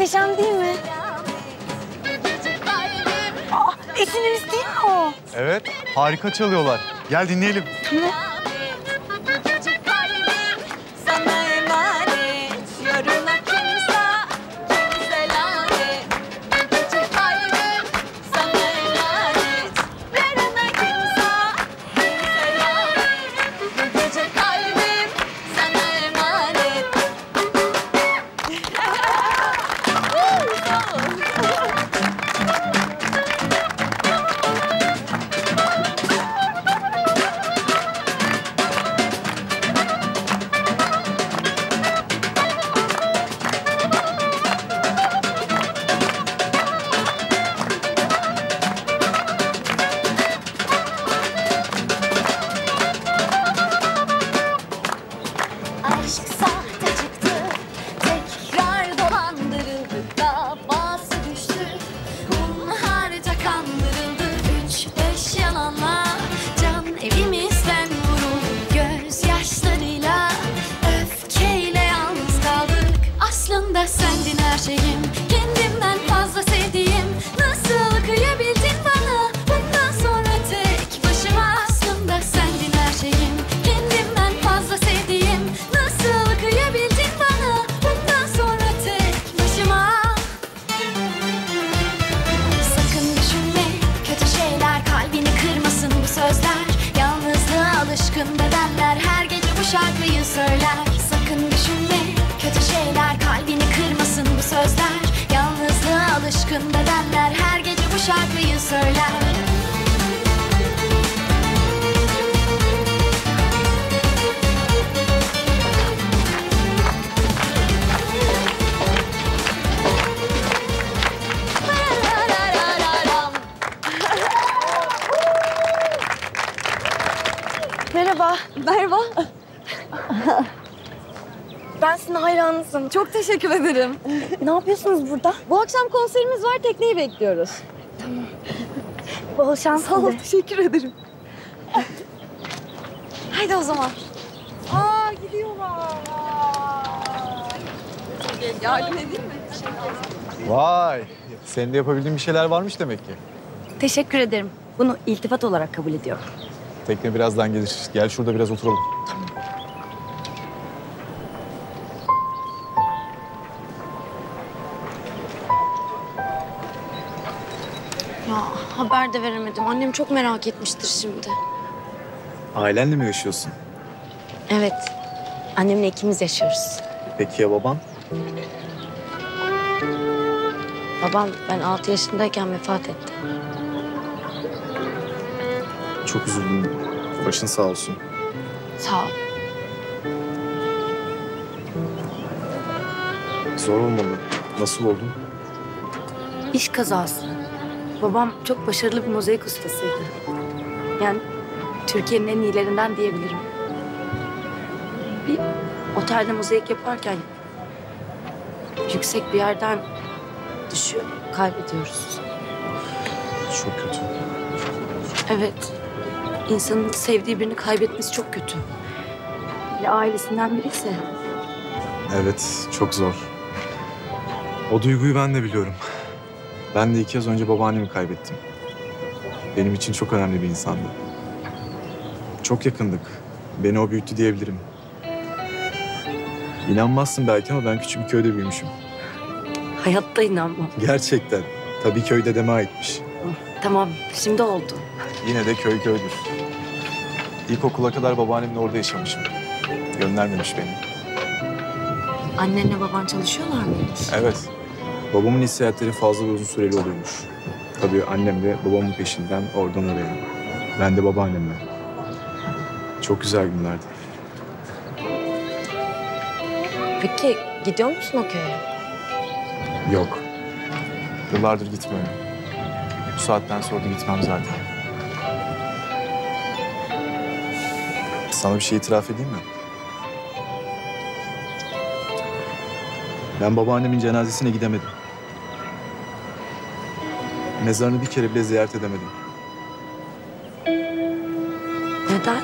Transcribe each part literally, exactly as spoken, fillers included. Muhteşem değil mi? Aa, esininiz değil mi o? Evet, harika çalıyorlar. Gel dinleyelim. Tamam. Çok teşekkür ederim. Ne yapıyorsunuz burada? Bu akşam konserimiz var, tekneyi bekliyoruz. Tamam. Bol şans. Sağ ol, teşekkür ederim. Haydi o zaman. Aa, gidiyorlar. Yardım edeyim mi? Vay, senin de yapabildiğin bir şeyler varmış demek ki. Teşekkür ederim. Bunu iltifat olarak kabul ediyorum. Tekne birazdan gelir. Gel şurada biraz oturalım. Tamam. Haber de veremedim. Annem çok merak etmiştir şimdi. Ailenle mi yaşıyorsun? Evet. Annemle ikimiz yaşıyoruz. Peki ya baban? Babam ben altı yaşındayken vefat etti. Çok üzüldüm. Başın sağ olsun. Sağ ol. Zor olmalı. Nasıl oldun? İş kazası. Babam çok başarılı bir mozaik ustasıydı. Yani Türkiye'nin en iyilerinden diyebilirim. Bir otelde mozaik yaparken yüksek bir yerden düşüyor, kaybediyoruz. Çok kötü. Evet, insanın sevdiği birini kaybetmesi çok kötü. Ya ailesinden biriyse. Evet, çok zor. O duyguyu ben de biliyorum. Ben de iki yaz önce babaannemi kaybettim. Benim için çok önemli bir insandı. Çok yakındık. Beni o büyüttü diyebilirim. İnanmazsın belki ama ben küçük bir köyde büyümüşüm. Hayatta inanmam. Gerçekten. Tabii köy dedeme aitmiş. Tamam, şimdi oldu. Yine de köy köydür. İlkokula kadar babaannemle orada yaşamışım. Göndermemiş beni. Annenle baban çalışıyorlar mıymış? Evet. Babamın iş seyahatleri fazla ve uzun süreli oluyormuş. Tabii annem de babamın peşinden oradan oraya. Ben de babaannemle. Çok güzel günlerdi. Peki gidiyor musun o köye? Yok. Yıllardır gitmiyorum. Bu saatten sonra da gitmem zaten. Sana bir şey itiraf edeyim mi? Ben babaannemin cenazesine gidemedim. Mezarını bir kere bile ziyaret edemedim. Neden?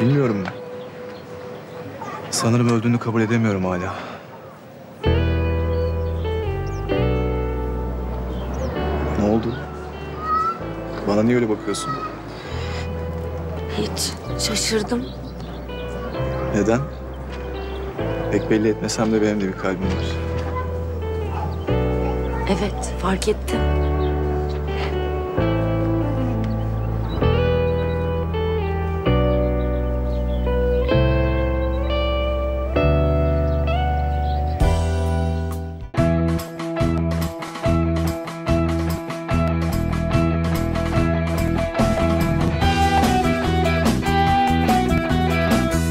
Bilmiyorum. Sanırım öldüğünü kabul edemiyorum hala. Bana niye öyle bakıyorsun? Hiç. Şaşırdım. Neden? Pek belli etmesem de benim de bir kalbim var. Evet, fark ettim.